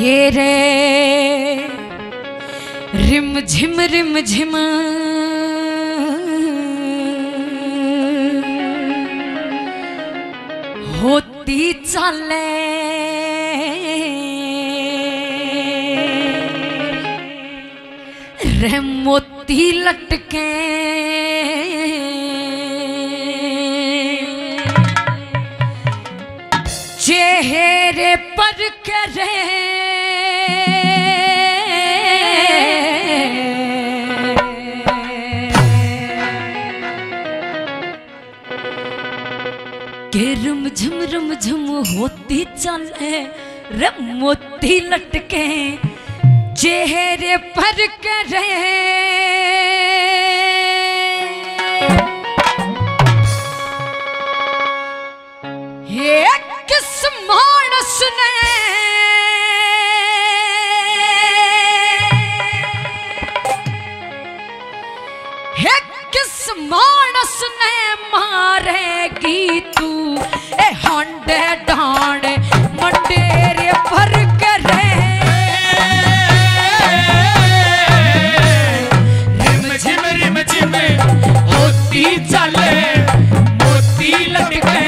घेरे रिम झिम होती चाले रे मोती लटके चेहरे पर करे रिम झिम होती चले रे मोती लटके चेहरे पर करे ये किस मानस ने किस मानस ने मारेगी तू ए हांडे डांडे मंडेरे भर करे रिम झिम होती चले मोती लटके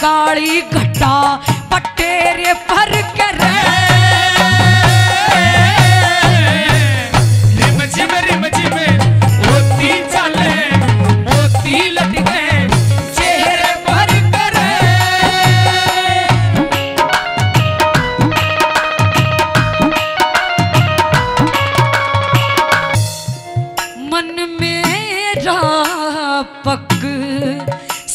काली घटा पटेरे पर करे रिम झिम होती चले मोती लटके चेहरे पर करे मन मेरा पक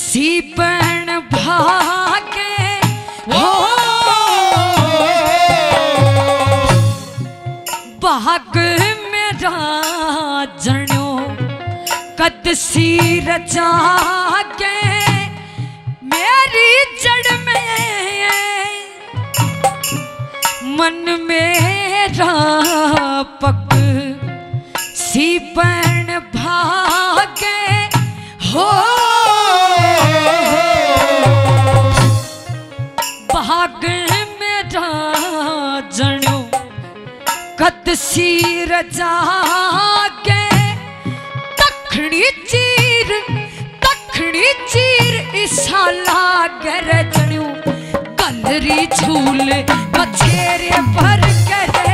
सीपन भागे ओ भाग मेरा जनो कद सी रचा के मेरी जड़ में मन मेरा पक सीपन भागे हो भाग मेरा जनो कद सिर जागे तखणी चीर ईसा लागर जनो कलरी झूल बछेरे भर करे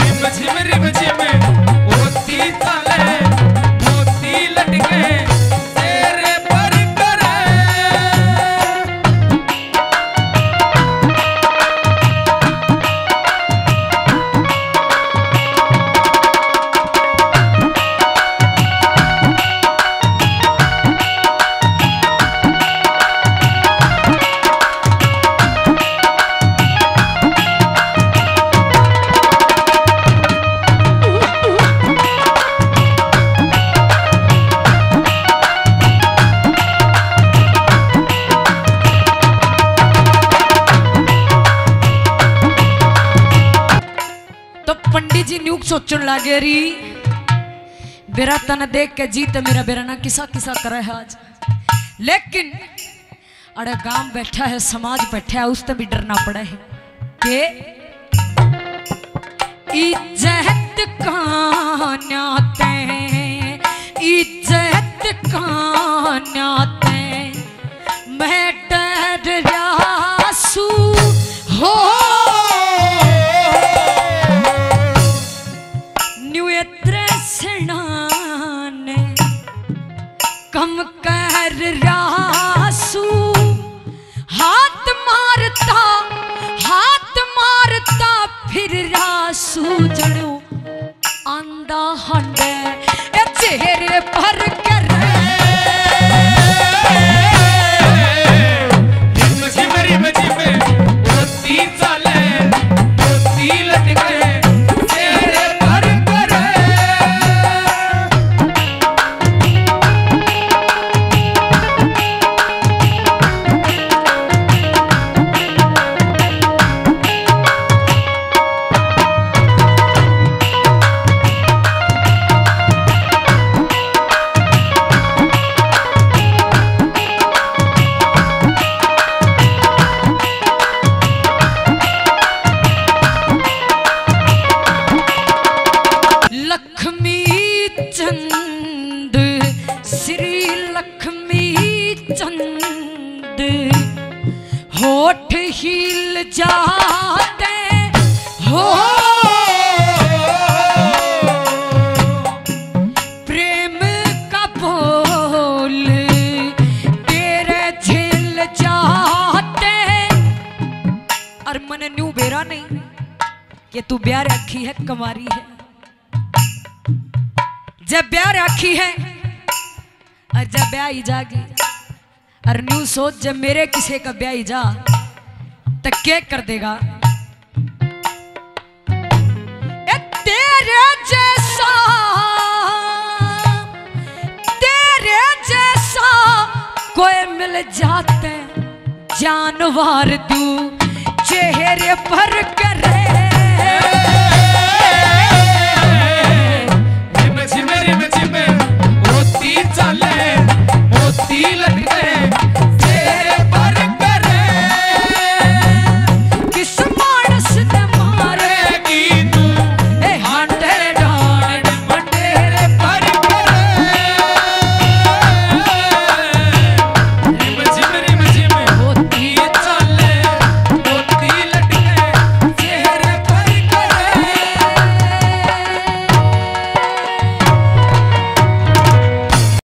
रिम झिम होती चले मोती लटके सोचन लगे रही बेरा तन देख के जीत मेरा बेरा ना किसा किसा करे है आज। लेकिन अरे गांव बैठा है, समाज बैठा है, उससे भी डरना पड़ा है के इज्जत कान्याते मैं डर रासू हो। रासू हाथ मारता फिर रासू जड़ू आंदा हंडे चेहरे पर कर होठ हिल जाते हो प्रेम का बोल तेरे झेल जाते। और मन न्यू बेरा नहीं कि तू ब्याह रखी है कुंवारी है। जब ब्याह रखी है और जब ब्याह जागी और न्यू सोच जब मेरे किसी का ब्याह जा तक क्या कर देगा। ए तेरे जैसा कोई मिल जाते जानवर तू चेहरे पर